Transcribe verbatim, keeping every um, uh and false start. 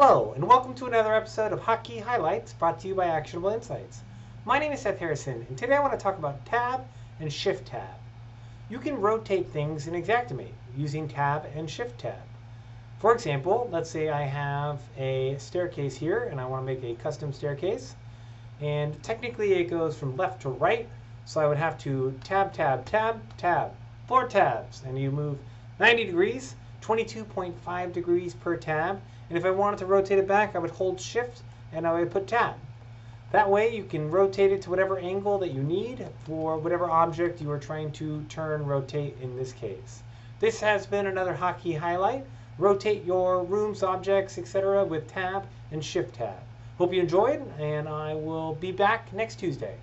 Hello, and welcome to another episode of Hotkey Highlights, brought to you by Actionable Insights. My name is Seth Harrison, and today I want to talk about Tab and Shift Tab. You can rotate things in Xactimate using Tab and Shift Tab. For example, let's say I have a staircase here, and I want to make a custom staircase. And technically it goes from left to right, so I would have to Tab, Tab, Tab, Tab, four tabs, and you move ninety degrees, twenty-two point five degrees per tab, and if I wanted to rotate it back, I would hold shift and I would put tab. That way you can rotate it to whatever angle that you need for whatever object you are trying to turn rotate in this case. This has been another Hotkey Highlight. Rotate your rooms, objects, et cetera with tab and shift tab. Hope you enjoyed, and I will be back next Tuesday.